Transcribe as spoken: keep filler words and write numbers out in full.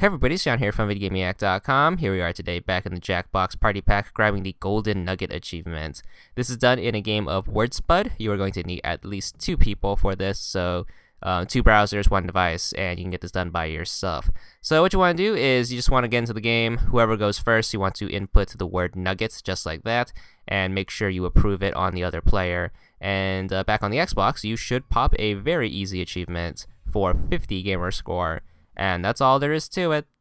Hey everybody, it's John here from VidGamiac dot com. Here we are today back in the Jackbox Party Pack grabbing the Golden Nugget Achievement. This is done in a game of Word Spud. You are going to need at least two people for this, so uh, two browsers, one device, and you can get this done by yourself. So what you want to do is you just want to get into the game. Whoever goes first, you want to input the word nuggets just like that, and make sure you approve it on the other player. And uh, back on the Xbox, you should pop a very easy achievement for fifty gamer score. And that's all there is to it.